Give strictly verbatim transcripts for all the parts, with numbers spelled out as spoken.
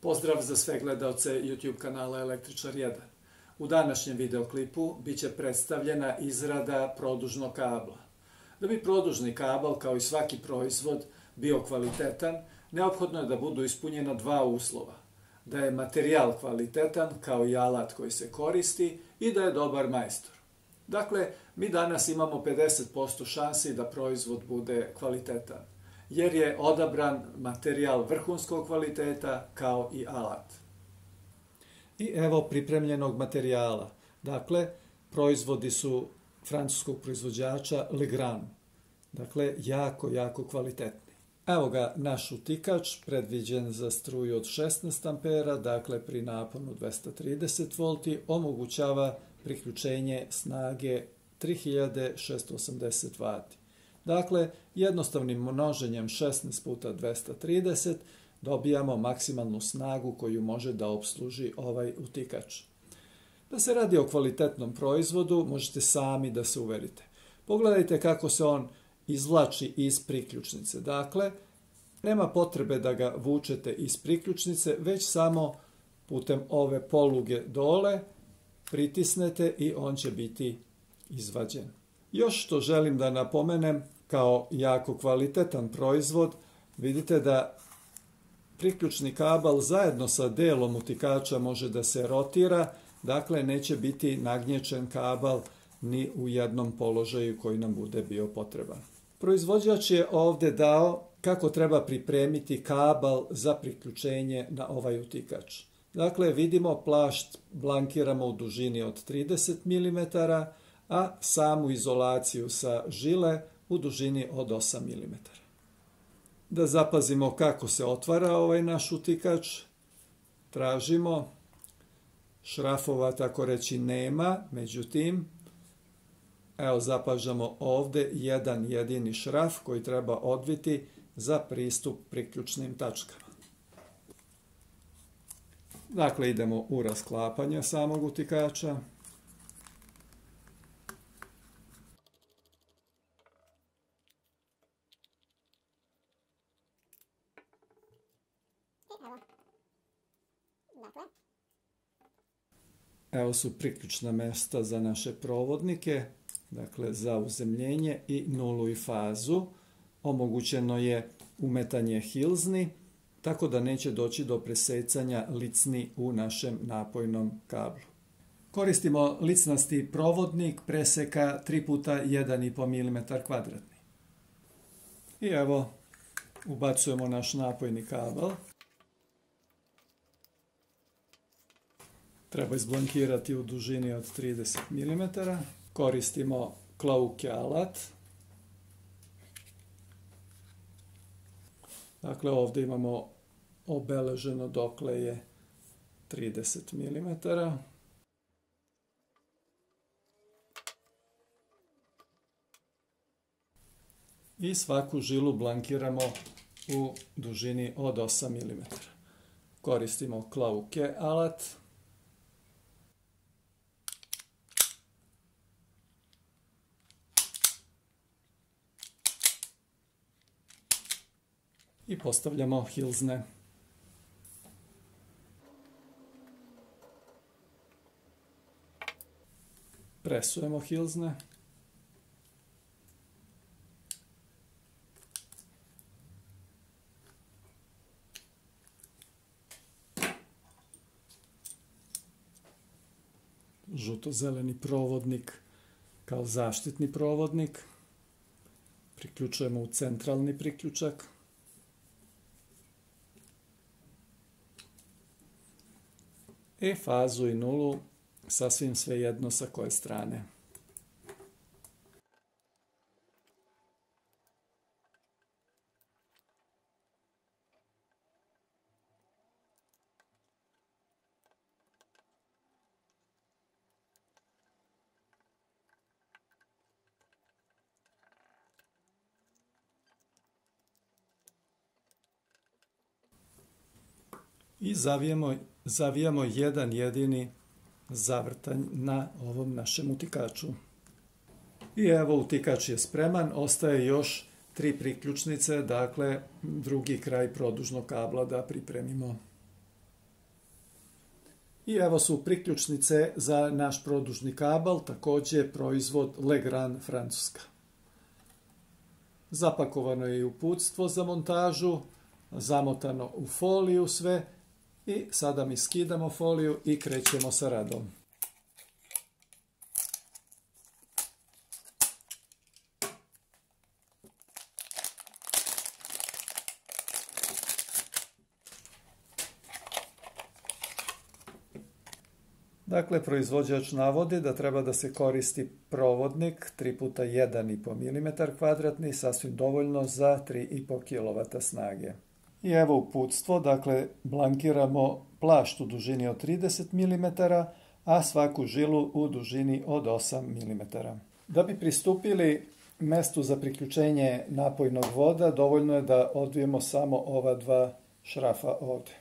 Pozdrav za sve gledalce YouTube kanala Električar jedan. U današnjem videoklipu biće predstavljena izrada produžnog kabla. Da bi produžni kabel, kao i svaki proizvod, bio kvalitetan, neophodno je da budu ispunjena dva uslova. Da je materijal kvalitetan, kao i alat koji se koristi, i da je dobar majstor. Dakle, mi danas imamo pedeset posto šansi da proizvod bude kvalitetan, jer je odabran materijal vrhunskog kvaliteta kao i alat. I evo pripremljenog materijala. Dakle, proizvodi su francuskog proizvođača Legrand. Dakle, jako, jako kvalitetni. Evo ga naš utikač, predviđen za struju od šesnaest ampera, dakle pri naponu dvesta trideset volti, omogućava priključenje snage tri hiljade šesto osamdeset vati. Dakle, jednostavnim množenjem šesnaest puta dvesta trideset dobijamo maksimalnu snagu koju može da opsluži ovaj utikač. Da se radi o kvalitetnom proizvodu, možete sami da se uverite. Pogledajte kako se on izvlači iz priključnice. Dakle, nema potrebe da ga vučete iz priključnice, već samo putem ove poluge dole pritisnete i on će biti izvađen. Još što želim da napomenem, kao jako kvalitetan proizvod, vidite da priključni kabel zajedno sa delom utikača može da se rotira, dakle neće biti nagnječen kabel ni u jednom položaju koji nam bude bio potreban. Proizvođač je ovdje dao kako treba pripremiti kabel za priključenje na ovaj utikač. Dakle, vidimo, plašt blankiramo u dužini od trideset milimetara, a samu izolaciju sa žile u dužini od osam milimetara. Da zapazimo kako se otvara ovaj naš utikač. Tražimo, šrafova tako reći nema, međutim, evo zapažamo ovdje jedan jedini šraf koji treba odviti za pristup priključnim tačkama. Dakle, idemo u rasklapanje samog utikača. Evo su priključna mesta za naše provodnike, dakle za uzemljenje i nulu i fazu. Omogućeno je umetanje hilzni, tako da neće doći do presecanja licni u našem napojnom kablu. Koristimo licnasti provodnik preseka tri puta jedan i po milimetara kvadratni. I evo, ubacujemo naš napojni kabel. Treba izblankirati u dužini od trideset milimetara. Koristimo klauke alat. Dakle, ovdje imamo obeleženo dokle je trideset milimetara. I svaku žilu blankiramo u dužini od osam milimetara. Koristimo klauke alat. I postavljamo hilzne. Presujemo hilzne. Žuto-zeleni provodnik kao zaštitni provodnik. Priključujemo u centralni priključak. E fazu i nulu sasvim svejedno sa koje strane. I zavijemo Zavijamo jedan jedini zavrtanj na ovom našem utikaču. I evo, utikač je spreman, ostaje još tri priključnice, dakle drugi kraj produžnog kabla da pripremimo. I evo su priključnice za naš produžni kabel, također proizvod Legrand, Francuska. Zapakovano je i uputstvo za montažu, zamotano u foliju sve i sada mi skidamo foliju i krećemo sa radom. Dakle, proizvođač navodi da treba da se koristi provodnik tri puta jedan i po milimetar kvadratni, sasvim dovoljno za tri i po kilovata snage. I evo uputstvo, dakle, blankiramo plašt u dužini od trideset milimetara, a svaku žilu u dužini od osam milimetara. Da bi pristupili mestu za priključenje napojnog voda, dovoljno je da odvijemo samo ova dva šrafa ovdje.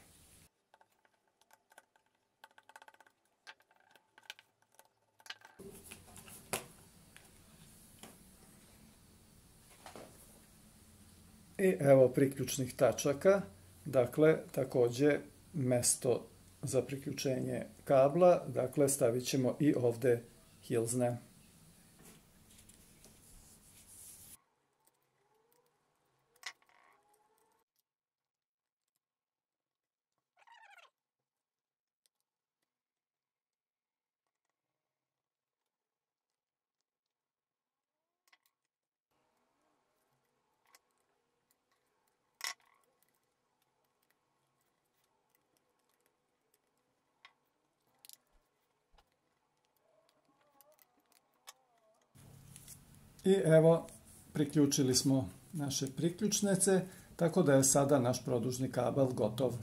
I evo priključnih tačaka, dakle također mjesto za priključenje kabla, dakle stavit ćemo i ovdje hilzne. I evo, priključili smo naše priključnice, tako da je sada naš produžni kabel gotov.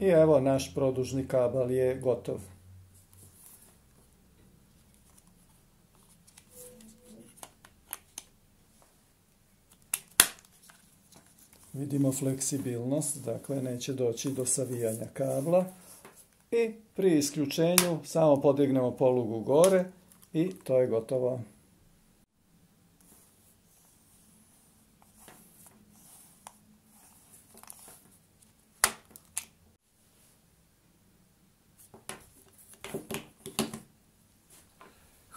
I evo, naš produžni kabel je gotov. Vidimo fleksibilnost, dakle neće doći do savijanja kabla. I pri isključenju samo podignemo polugu gore i to je gotovo.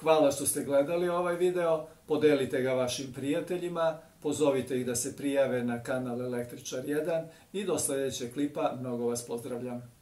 Hvala što ste gledali ovaj video, podelite ga vašim prijateljima, pozovite ih da se prijave na kanal Električar jedan i do sljedećeg klipa mnogo vas pozdravljam.